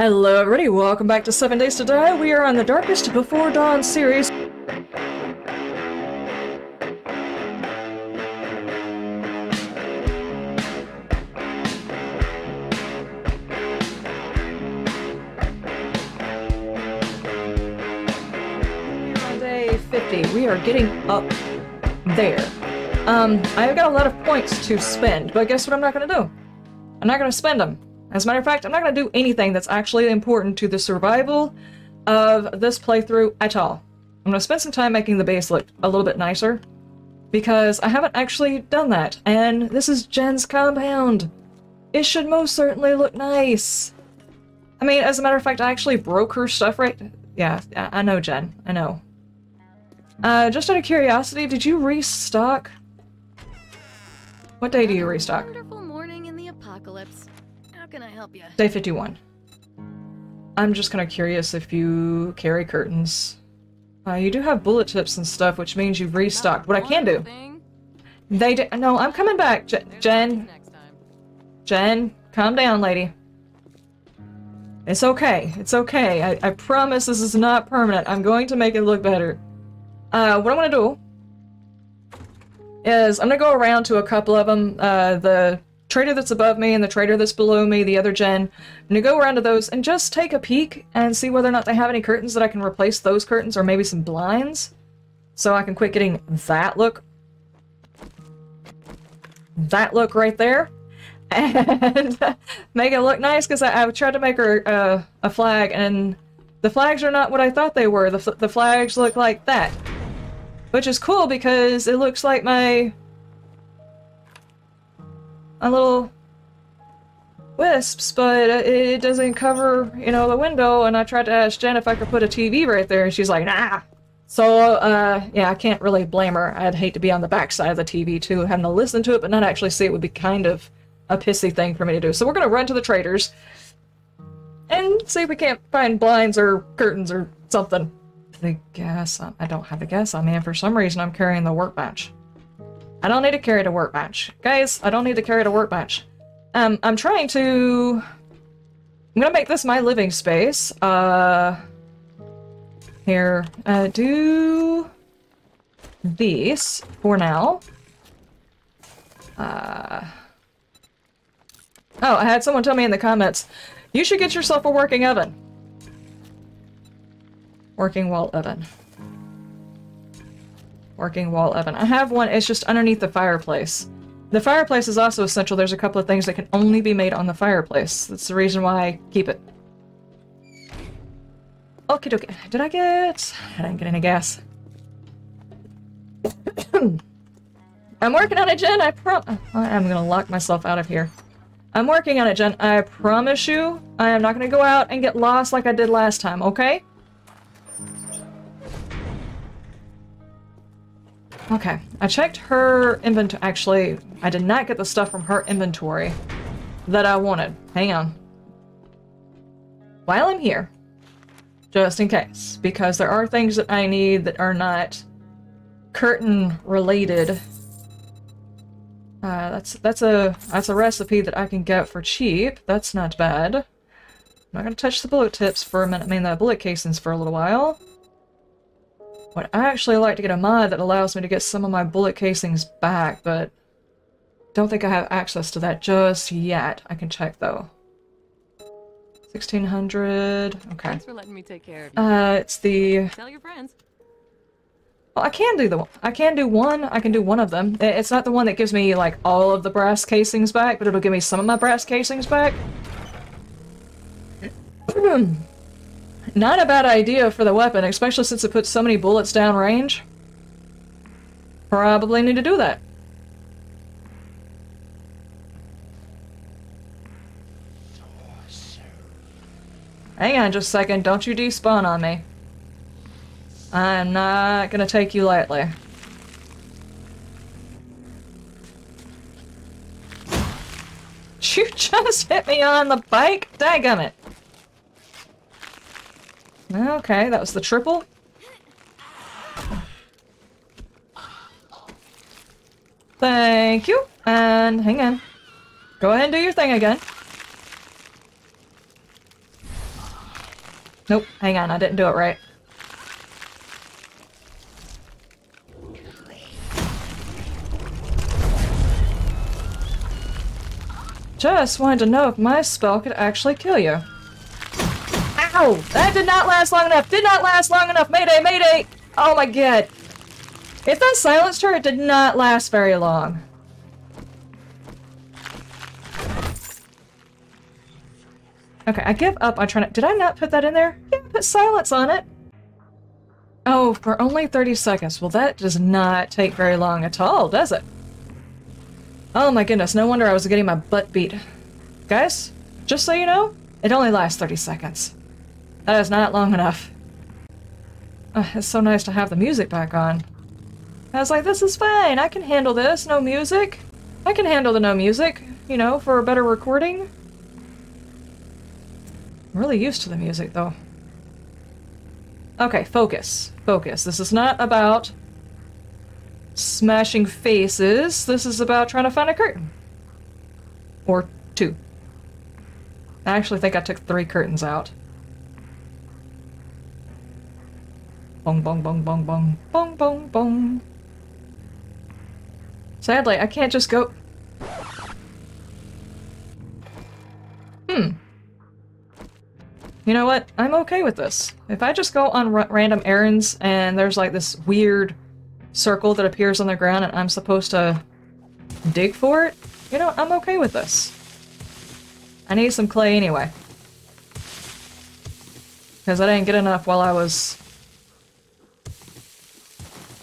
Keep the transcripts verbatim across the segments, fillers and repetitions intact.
Hello everybody, welcome back to Seven Days to Die. We are on the Darkest Before Dawn series. We're on day fifty. We are getting up there. Um, I've got a lot of points to spend, but guess what I'm not going to do? I'm not going to spend them. As a matter of fact, I'm not going to do anything that's actually important to the survival of this playthrough at all. I'm going to spend some time making the base look a little bit nicer, because I haven't actually done that, and this is Jen's compound. It should most certainly look nice. I mean, as a matter of fact, I actually broke her stuff right... Yeah, I know, Jen. I know. Uh, just out of curiosity, did you restock? What day do you restock? Wonderful morning in the apocalypse. Can I help you? Day fifty-one. I'm just kind of curious if you carry curtains. Uh, you do have bullet tips and stuff, which means you've restocked. What I can do. Thing. They do. No, I'm coming back. Je Jen. Next time. Jen, calm down, lady. It's okay. It's okay. I, I promise this is not permanent. I'm going to make it look better. Uh, what I'm going to do is I'm going to go around to a couple of them. Uh, the... trader that's above me and the trader that's below me, the other Jen. I'm gonna go around to those and just take a peek and see whether or not they have any curtains that I can replace those curtains, or maybe some blinds, so I can quit getting that look. That look right there. And make it look nice, because I've tried to make her uh, a flag, and the flags are not what I thought they were. The, the flags look like that. Which is cool, because it looks like my... a little wisps, but it doesn't cover, you know, the window, and I tried to ask Jen if I could put a T V right there, and she's like, nah! So, uh, yeah, I can't really blame her. I'd hate to be on the backside of the T V, too, having to listen to it, but not actually see it would be kind of a pissy thing for me to do. So we're gonna run to the traders, and see if we can't find blinds or curtains or something. The gas... I don't have the gas on me, and for some reason I'm carrying the workbench. I don't need to carry the workbench. Guys, I don't need to carry the workbench. Um, I'm trying to... I'm gonna make this my living space. Uh... Here. Uh, do... these for now. Uh... Oh, I had someone tell me in the comments, you should get yourself a working oven. Working wall oven. Working wall oven. I have one, it's just underneath the fireplace. The fireplace is also essential. There's a couple of things that can only be made on the fireplace. That's the reason why I keep it. Okie dokie. Did I get... I didn't get any gas. I'm working on it, Jen. I prom... I'm gonna lock myself out of here. I'm working on it, Jen. I promise you I am not gonna go out and get lost like I did last time, okay? Okay, I checked her inventory. Actually, I did not get the stuff from her inventory that I wanted. Hang on. While I'm here, just in case, because there are things that I need that are not curtain related. Uh, that's that's a that's a recipe that I can get for cheap. That's not bad. I'm not gonna touch the bullet tips for a minute. I mean the bullet casings for a little while. I'd actually like to get a mod that allows me to get some of my bullet casings back, but don't think I have access to that just yet. I can check though. sixteen hundred. Okay. Thanks for letting me take care of you. Uh, it's the. Tell your friends. Well, I can do the one. I can do one. I can do one of them. It's not the one that gives me like all of the brass casings back, but it'll give me some of my brass casings back. Not a bad idea for the weapon, especially since it puts so many bullets down range. Probably need to do that. Hang on just a second, don't you despawn on me. I'm not gonna take you lightly. You just hit me on the bike? Dadgummit. Okay, that was the triple. Thank you, and hang on. Go ahead and do your thing again. Nope, hang on, I didn't do it right. Just wanted to know if my spell could actually kill you. Ow! That did not last long enough! Did not last long enough! Mayday! Mayday! Oh my god! If that silence turret did not last very long. Okay, I give up on trying to- did I not put that in there? Yeah, put silence on it! Oh, for only thirty seconds. Well, that does not take very long at all, does it? Oh my goodness, no wonder I was getting my butt beat. Guys, just so you know, it only lasts thirty seconds. That is not long enough. Uh, it's so nice to have the music back on. I was like, this is fine, I can handle this, no music. I can handle the no music, you know, for a better recording. I'm really used to the music, though. Okay, focus. Focus. This is not about smashing faces. This is about trying to find a curtain. Or two. I actually think I took three curtains out. Bong, bong, bong, bong, bong, bong, bong, bong. Sadly, I can't just go... Hmm. You know what? I'm okay with this. If I just go on r random errands and there's like this weird circle that appears on the ground and I'm supposed to dig for it, you know, I'm okay with this. I need some clay anyway. Because I didn't get enough while I was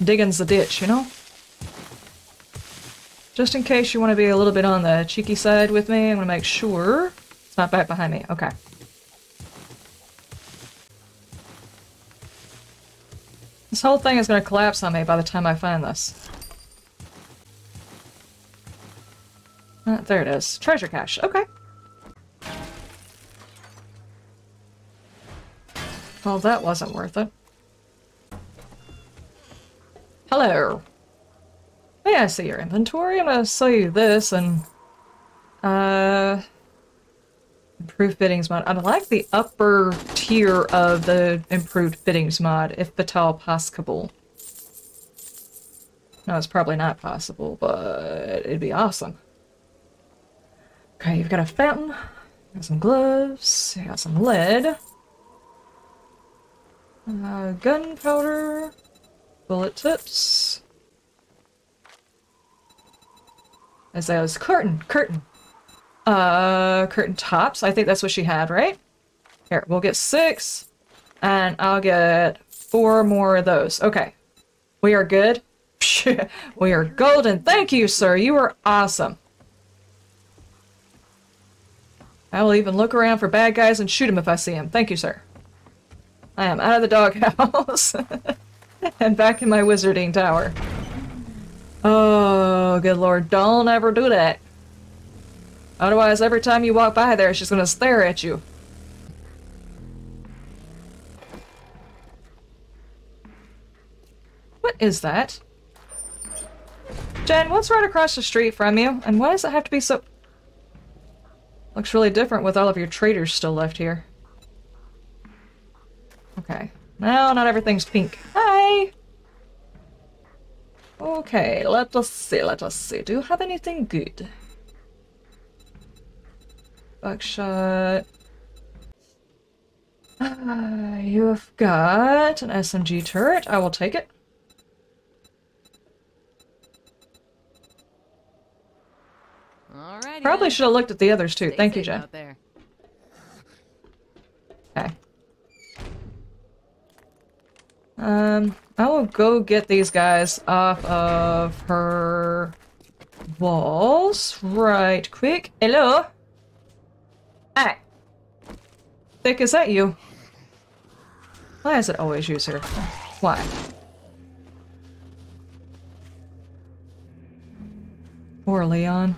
digging the ditch, you know? Just in case you want to be a little bit on the cheeky side with me, I'm going to make sure it's not back behind me. Okay. This whole thing is going to collapse on me by the time I find this. Uh, there it is. Treasure cache. Okay. Well, that wasn't worth it. Hello. May I see your inventory? I'm going to sell you this and... Uh... Improved Fittings mod. I like the upper tier of the Improved Fittings mod, if at all possible. No, it's probably not possible, but it'd be awesome. Okay, you've got a fountain, you got some gloves, you got some lead, uh, gunpowder, bullet tips. As I was curtain, curtain. Uh, curtain tops. I think that's what she had, right? Here, we'll get six, and I'll get four more of those. Okay. We are good. We are golden. Thank you, sir. You are awesome. I will even look around for bad guys and shoot them if I see them. Thank you, sir. I am out of the doghouse and back in my wizarding tower. Oh, good lord. Don't ever do that. Otherwise, every time you walk by there, she's gonna stare at you. What is that? Jen, what's right across the street from you? And why does it have to be so... Looks really different with all of your traitors still left here. Okay. No, not everything's pink. Hi! Okay, let us see, let us see. Do you have anything good? Buckshot. Uh, you have got an S M G turret. I will take it. Alrighty. Probably should have looked at the others too. Stay Thank you, Jen. There. Okay. Um, I will go get these guys off of her walls right quick. Hello. Hey! Thick, is that you? Why is it always you, sir? Why? Poor Leon.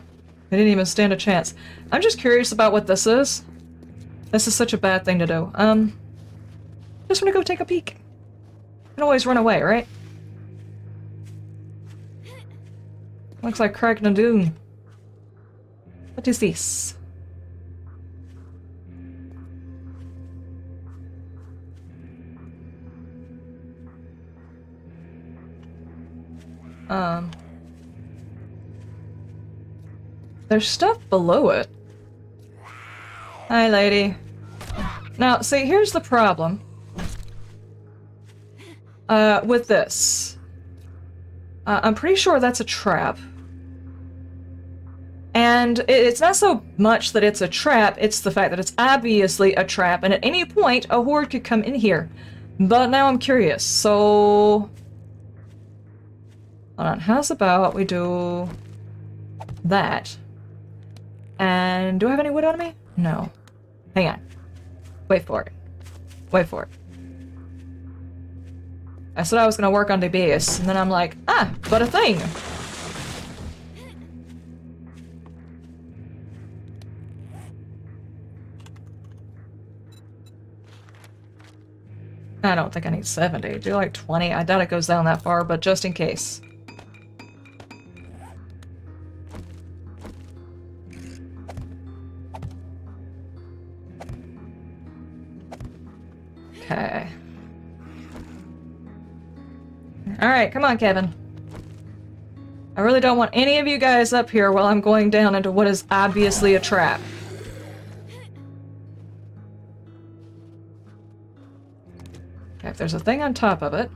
They didn't even stand a chance. I'm just curious about what this is. This is such a bad thing to do. Um, just want to go take a peek. You can always run away, right? Looks like Craig Nadoon. What is this? Um, there's stuff below it. Hi, lady. Now, see, here's the problem uh, with this. Uh, I'm pretty sure that's a trap. And it's not so much that it's a trap, it's the fact that it's obviously a trap, and at any point, a horde could come in here. But now I'm curious, so... Hold on, how's about we do... that? And do I have any wood on me? No. Hang on. Wait for it. Wait for it. I said I was gonna work on the base, and then I'm like, ah, but a thing! I don't think I need seventy. Do like twenty. I doubt it goes down that far, but just in case. Okay. Alright, come on, Kevin. I really don't want any of you guys up here while I'm going down into what is obviously a trap. There's a thing on top of it.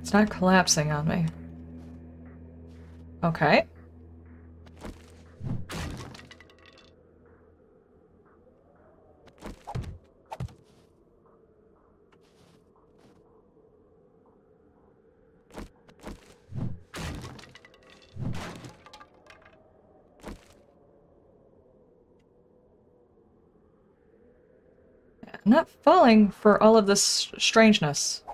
It's not collapsing on me. Okay. Not falling for all of this strangeness.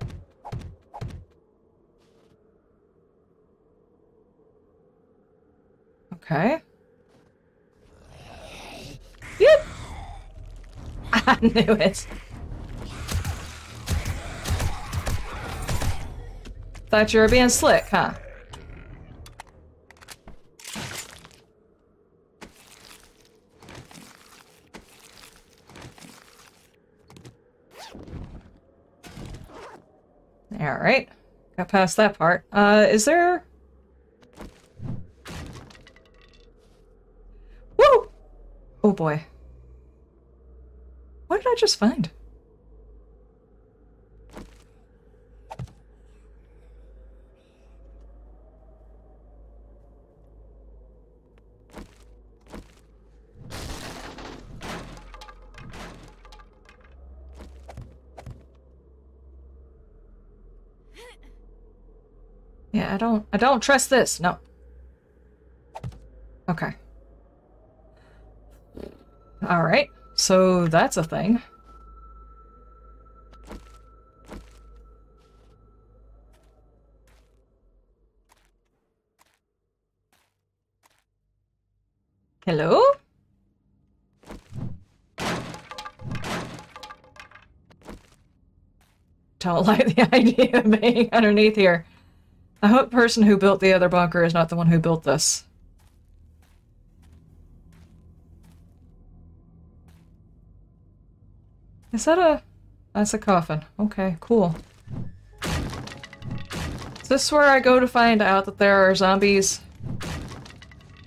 Okay. Yep! I knew it. Thought you were being slick, huh? Alright, got past that part. Uh, is there... Woo! Oh boy. What did I just find? I don't- I don't trust this! No. Okay. Alright, so that's a thing. Hello? Don't like the idea of being underneath here. I hope the person who built the other bunker is not the one who built this. Is that a... That's a coffin. Okay, cool. Is this where I go to find out that there are zombies?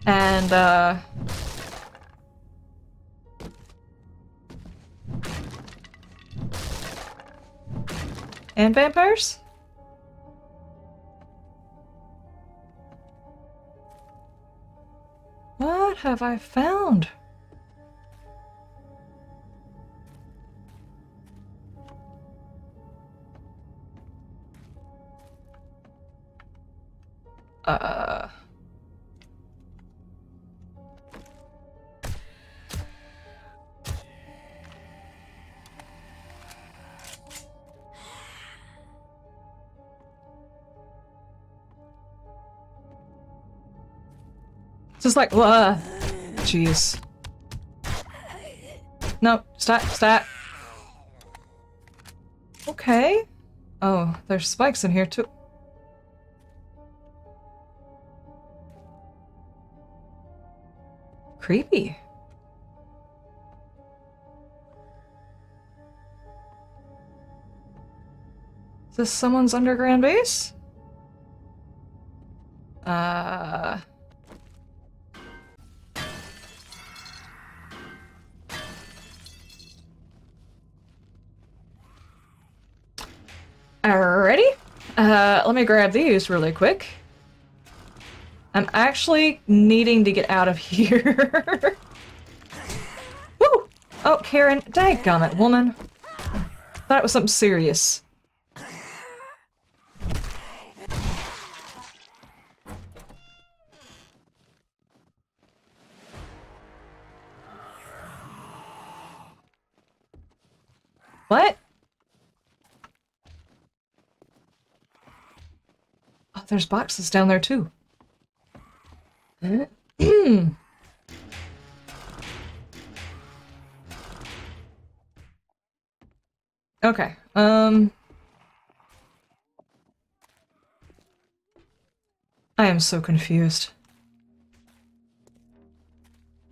And, uh... and vampires? What have I found? Uh... Just like, whoa, jeez. No, stop, stop. Okay. Oh, there's spikes in here too. Creepy. Is this someone's underground base? Uh... Alrighty. Uh, let me grab these really quick. I'm actually needing to get out of here. Woo! Oh, Karen. Dadgummit, woman. Thought it was something serious. What? Oh, there's boxes down there too. Hmm. Okay. Um. I am so confused.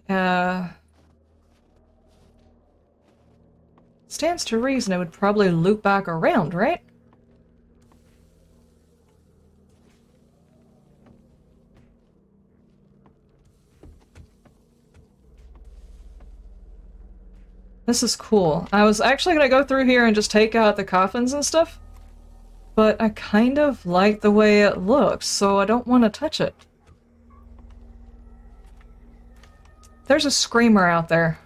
Uh. Stands to reason I would probably loop back around, right? This is cool. I was actually gonna go through here and just take out the coffins and stuff, but I kind of like the way it looks, so I don't want to touch it. There's a screamer out there.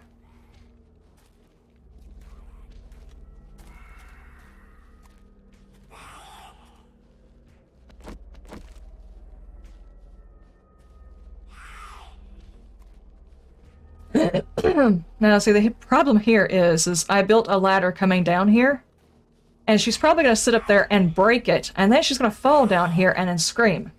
Now, see, the problem here is, is I built a ladder coming down here, and she's probably going to sit up there and break it, and then she's going to fall down here and then scream.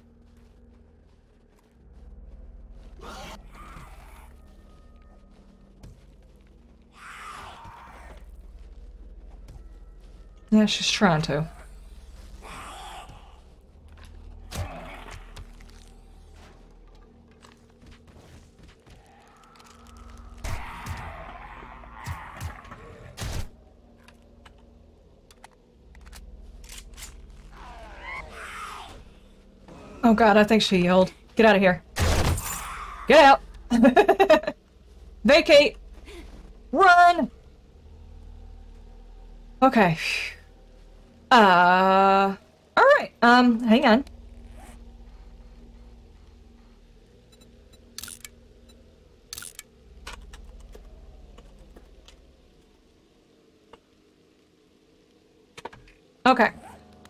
Yeah, she's trying to. Oh god, I think she yelled. Get out of here. Get out! Vacate! Run! Okay. Uh... Alright, um, hang on. Okay.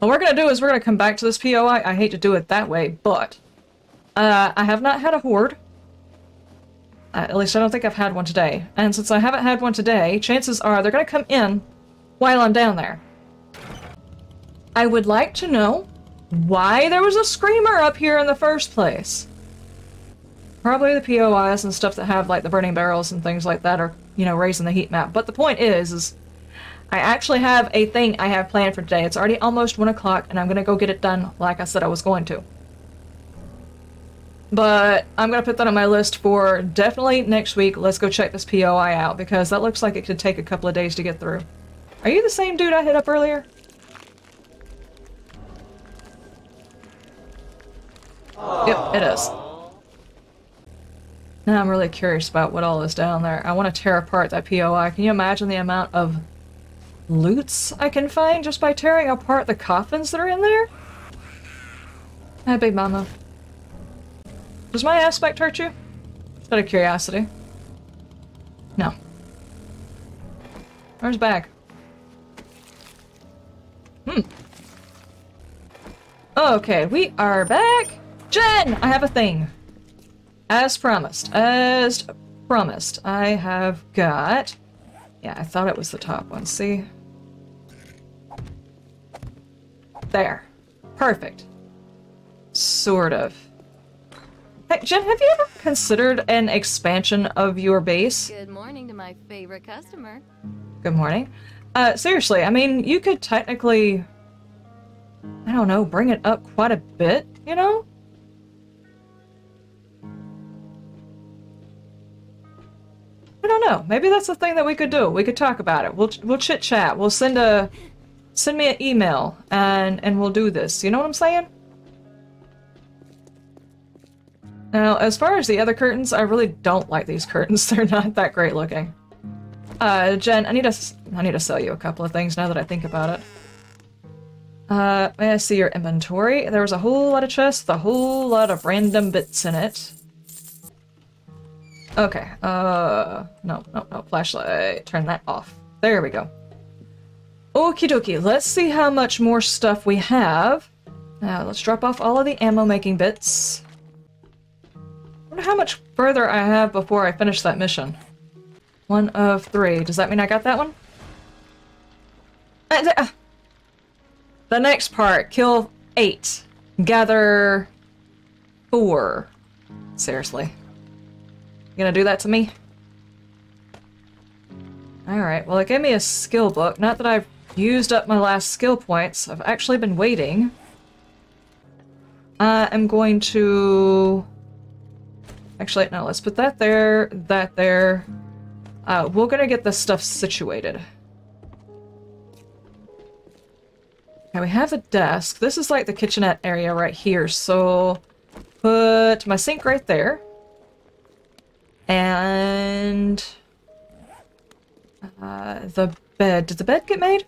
What we're going to do is we're going to come back to this P O I. I hate to do it that way, but uh, I have not had a horde. Uh, at least I don't think I've had one today. And since I haven't had one today, chances are they're going to come in while I'm down there. I would like to know why there was a screamer up here in the first place. Probably the P O Is and stuff that have like the burning barrels and things like that are, you know, raising the heat map. But the point is, is I actually have a thing I have planned for today. It's already almost one o'clock, and I'm going to go get it done like I said I was going to. But I'm going to put that on my list for definitely next week. Let's go check this P O I out, because that looks like it could take a couple of days to get through. Are you the same dude I hit up earlier? Aww. Yep, it is. Now I'm really curious about what all is down there. I want to tear apart that P O I. Can you imagine the amount of loots I can find just by tearing apart the coffins that are in there? Hi, big mama. Does my aspect hurt you? Just out of curiosity. No. Where's bag? Hmm. Okay, we are back. Jen, I have a thing. As promised. As promised. I have got... Yeah, I thought it was the top one. See? There. Perfect. Sort of. Hey, Jen, have you ever considered an expansion of your base? Good morning to my favorite customer. Good morning. Uh, seriously, I mean, you could technically, I don't know, bring it up quite a bit, you know? I don't know. Maybe that's the thing that we could do. We could talk about it. We'll we'll chit chat. We'll send a Send me an email, and, and we'll do this. You know what I'm saying? Now, as far as the other curtains, I really don't like these curtains. They're not that great looking. Uh, Jen, I need to, I need to sell you a couple of things now that I think about it. Uh, may I see your inventory? There was a whole lot of chests with a whole lot of random bits in it. Okay, uh, no, no, no, flashlight. Turn that off. There we go. Okie dokie, let's see how much more stuff we have. Now, let's drop off all of the ammo-making bits. I wonder how much further I have before I finish that mission. One of three. Does that mean I got that one? The next part. Kill eight. Gather four. Seriously. You gonna do that to me? Alright, well, it gave me a skill book. Not that I've used up my last skill points. I've actually been waiting. I am going to... Actually, no, let's put that there, that there. Uh, we're gonna get this stuff situated. Okay, we have a desk. This is like the kitchenette area right here, so... Put my sink right there. And... Uh, the bed. Did the bed get made?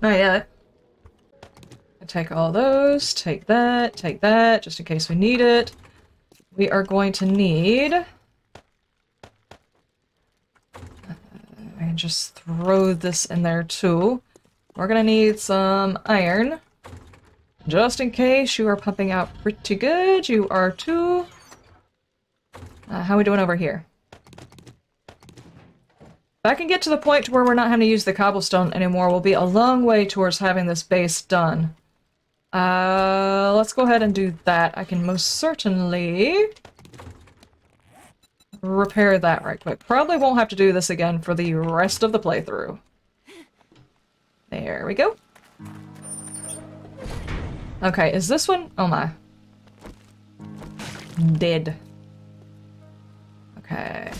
Not yet. I take all those, take that, take that, just in case we need it. We are going to need... I can just throw this in there too. We're gonna need some iron. Just in case. You are pumping out pretty good. You are too. Uh, how are we doing over here? If I can get to the point where we're not having to use the cobblestone anymore, we'll be a long way towards having this base done. Uh, let's go ahead and do that. I can most certainly repair that right quick. Probably won't have to do this again for the rest of the playthrough. There we go. Okay, is this one? Oh my. Dead. Okay.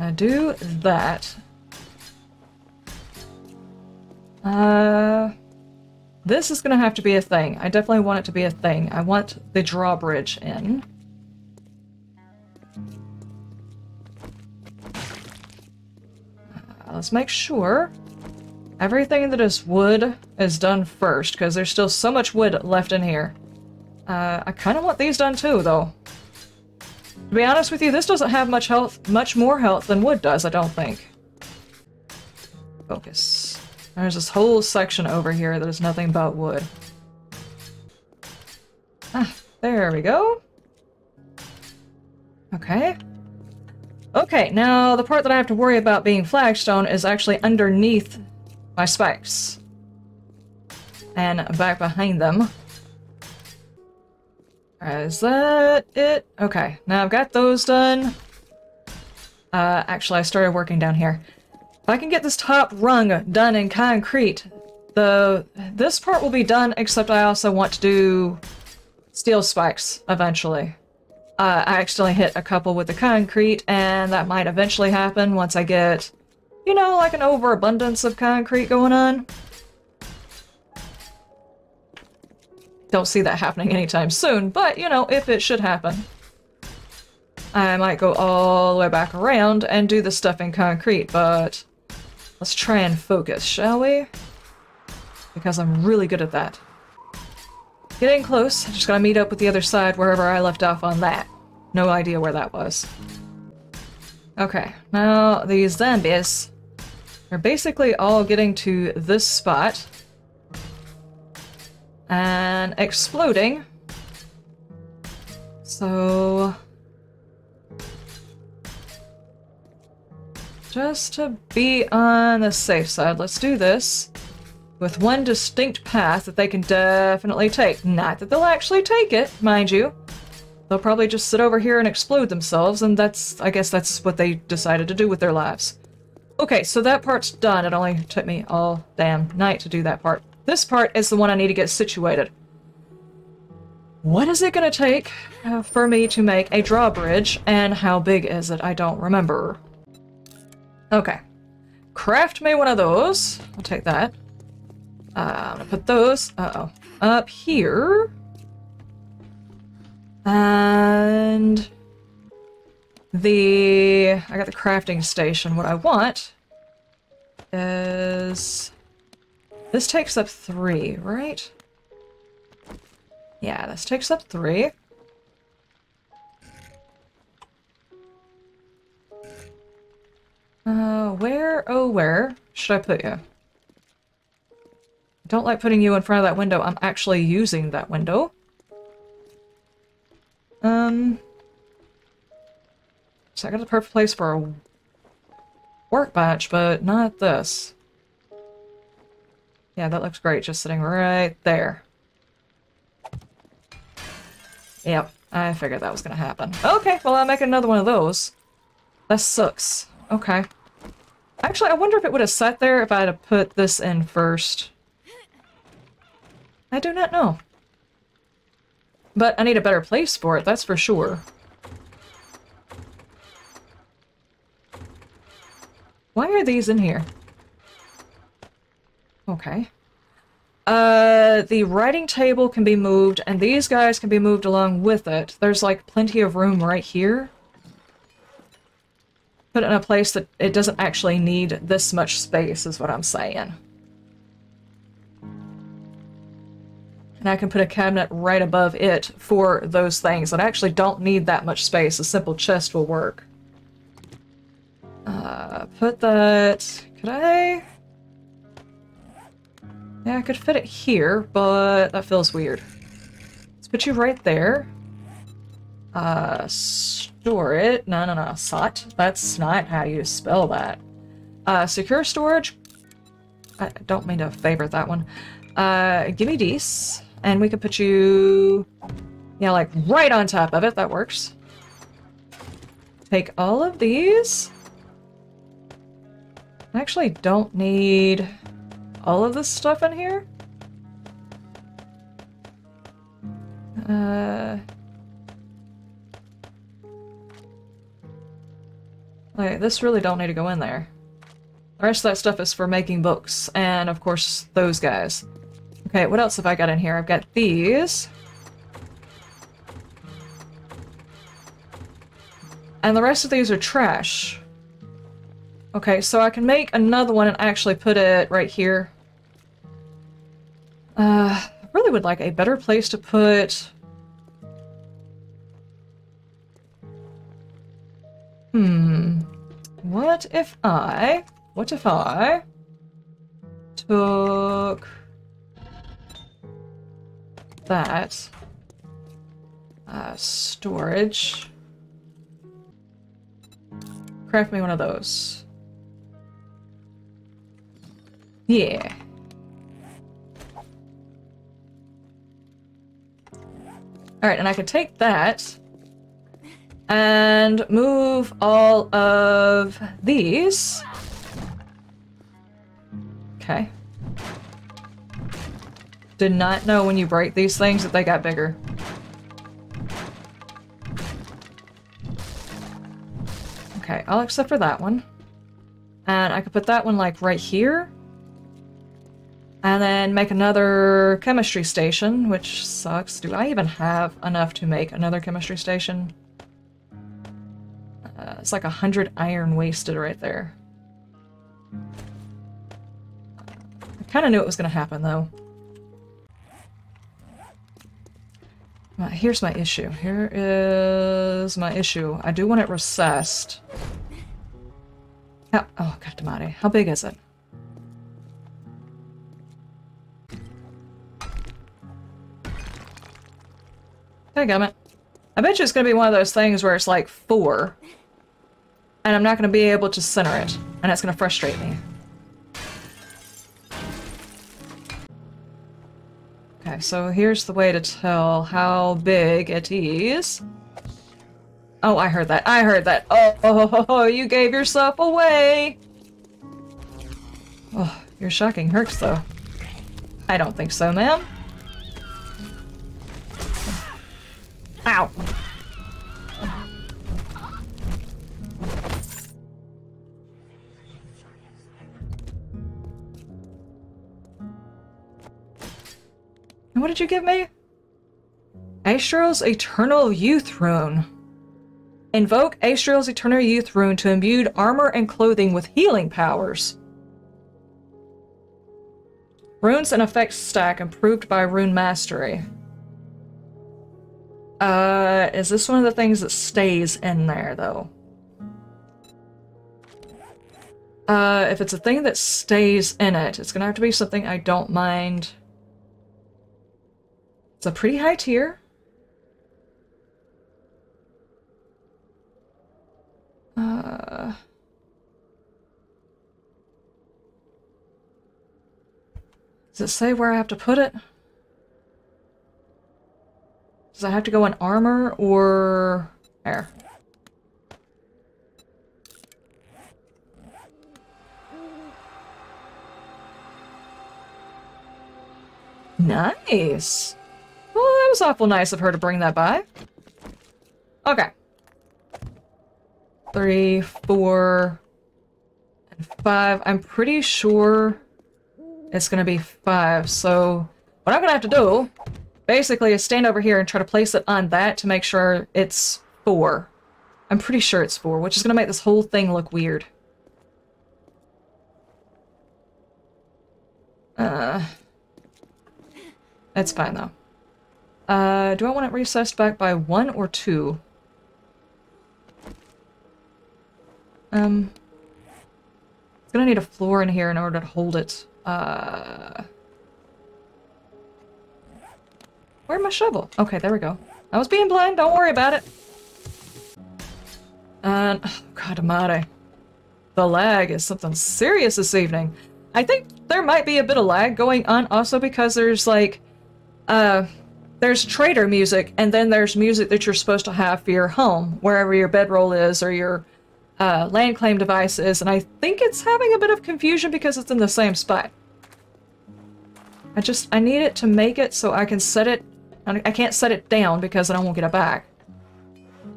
I do that. Uh, this is gonna have to be a thing. I definitely want it to be a thing. I want the drawbridge in. Uh, let's make sure everything that is wood is done first, because there's still so much wood left in here. Uh, I kind of want these done too, though. To be honest with you, this doesn't have much health, much more health than wood does, I don't think. Focus. There's this whole section over here that is nothing but wood. Ah, there we go. Okay. Okay, now the part that I have to worry about being flagstone is actually underneath my spikes. And back behind them. Is that it? Okay, now I've got those done. Uh, actually, I started working down here. If I can get this top rung done in concrete, the this part will be done, except I also want to do steel spikes eventually. Uh, I accidentally hit a couple with the concrete, and that might eventually happen once I get, you know, like an overabundance of concrete going on. Don't see that happening anytime soon, but, you know, if it should happen. I might go all the way back around and do the stuff in concrete, but let's try and focus, shall we? Because I'm really good at that. Getting close. I just gotta meet up with the other side wherever I left off on that. No idea where that was. Okay, now these zombies are basically all getting to this spot. And exploding. So... Just to be on the safe side, let's do this with one distinct path that they can definitely take. Not that they'll actually take it, mind you. They'll probably just sit over here and explode themselves, and that's, I guess that's what they decided to do with their lives. Okay, so that part's done. It only took me all damn night to do that part. This part is the one I need to get situated. What is it going to take uh, for me to make a drawbridge, and how big is it? I don't remember. Okay. Craft me one of those. I'll take that. Uh, I'm going to put those uh-oh, up here. And the... I got the crafting station. What I want is... This takes up three, right? Yeah, this takes up three. Uh, where, oh where, should I put you? I don't like putting you in front of that window. I'm actually using that window. Um... So I got the perfect place for a workbench, but not this. Yeah, that looks great, just sitting right there. Yep, I figured that was gonna happen. Okay, well, I'll make another one of those. That sucks. Okay. Actually, I wonder if it would have sat there if I had put this in first. I do not know. But I need a better place for it, that's for sure. Why are these in here? Okay. Uh, the writing table can be moved, and these guys can be moved along with it. There's, like, plenty of room right here. Put it in a place that it doesn't actually need this much space, is what I'm saying. And I can put a cabinet right above it for those things that actually don't need that much space. A simple chest will work. Uh, put that... Could I... Yeah, I could fit it here, but that feels weird. Let's put you right there. Uh, store it. No, no, no. S O T. That's not how you spell that. Uh, secure storage. I don't mean to favorite that one. Uh, give me these, and we could put you... Yeah, like right on top of it. That works. Take all of these. I actually don't need... all of this stuff in here? Uh, like, this really don't need to go in there. The rest of that stuff is for making books, and of course those guys. Okay, what else have I got in here? I've got these. And the rest of these are trash. Okay, so I can make another one and actually put it right here. Uh, I really would like a better place to put... Hmm. What if I... What if I... took... that... Uh, storage... Craft me one of those. Yeah. Alright, and I could take that and move all of these. Okay. Did not know when you break these things that they got bigger. Okay, I'll accept for that one. And I could put that one like right here. And then make another chemistry station, which sucks. Do I even have enough to make another chemistry station? Uh, it's like a hundred iron wasted right there. I kind of knew it was going to happen, though. Uh, here's my issue. Here is my issue. I do want it recessed. How, oh, God, Damati. How big is it? Gummit. I bet you it's going to be one of those things where it's like four, and I'm not going to be able to center it, and that's going to frustrate me. Okay, so here's the way to tell how big it is. Oh, I heard that. I heard that. Oh, oh, oh, oh you gave yourself away! Oh, your shocking hurts, though. I don't think so, ma'am. Ow. And what did you give me? Astril's Eternal Youth Rune. Invoke Astril's Eternal Youth Rune to imbue armor and clothing with healing powers. Runes and effects stack improved by rune mastery. Uh, is this one of the things that stays in there, though? Uh, if it's a thing that stays in it, it's gonna have to be something I don't mind. It's a pretty high tier. Uh... Does it say where I have to put it? Does I have to go in armor or air? Nice! Well, that was awful nice of her to bring that by. Okay. Three, four, and five. I'm pretty sure it's gonna be five, so what I'm gonna have to do basically is stand over here and try to place it on that to make sure it's four. I'm pretty sure it's four, which is gonna make this whole thing look weird. Uh, that's fine though. Uh, do I want it recessed back by one or two? Um, it's gonna need a floor in here in order to hold it. Uh, where'd my shovel? Okay, there we go. I was being blind, don't worry about it. And, oh, God almighty. The lag is something serious this evening. I think there might be a bit of lag going on also because there's like, uh, there's trader music and then there's music that you're supposed to have for your home, wherever your bedroll is or your Uh, land claim devices, and I think it's having a bit of confusion because it's in the same spot. I just, I need it to make it so I can set it, I can't set it down because then I won't get it back.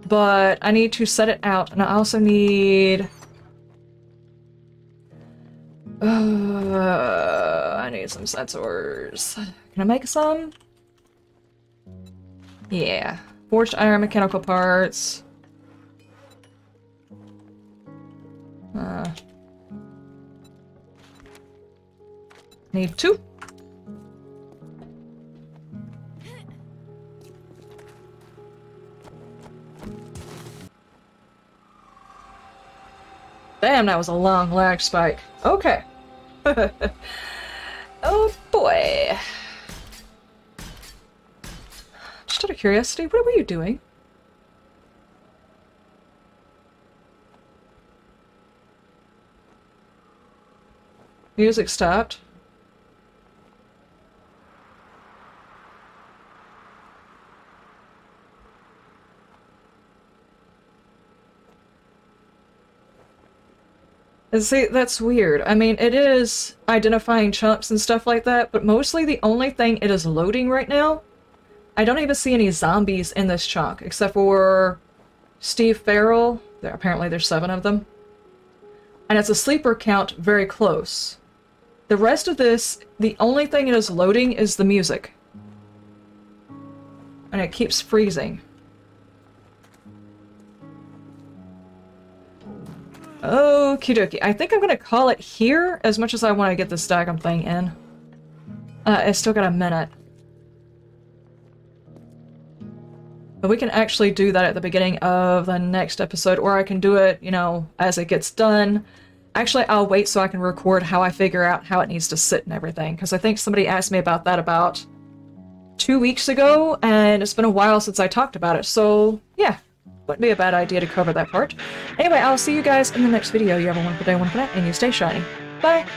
But I need to set it out, and I also need... Uh, I need some sensors. Can I make some? Yeah. Forged iron, mechanical parts. Uh, need two. Damn, that was a long lag spike. Okay. Oh boy. Just out of curiosity, what were you doing? Music stopped. And see, that's weird. I mean, it is identifying chunks and stuff like that, but mostly the only thing it is loading right now, I don't even see any zombies in this chunk, except for Steve Farrell. There, apparently there's seven of them. And it's a sleeper count very close. The rest of this, the only thing it is loading is the music. And it keeps freezing. Okie dokie. I think I'm gonna call it here as much as I want to get this daggum thing in. Uh, it's still got a minute. But we can actually do that at the beginning of the next episode, or I can do it, you know, as it gets done. Actually, I'll wait so I can record how I figure out how it needs to sit and everything, because I think somebody asked me about that about two weeks ago, and it's been a while since I talked about it, so yeah, wouldn't be a bad idea to cover that part. Anyway, I'll see you guys in the next video. You have a wonderful day, wonderful night, and you stay shiny. Bye!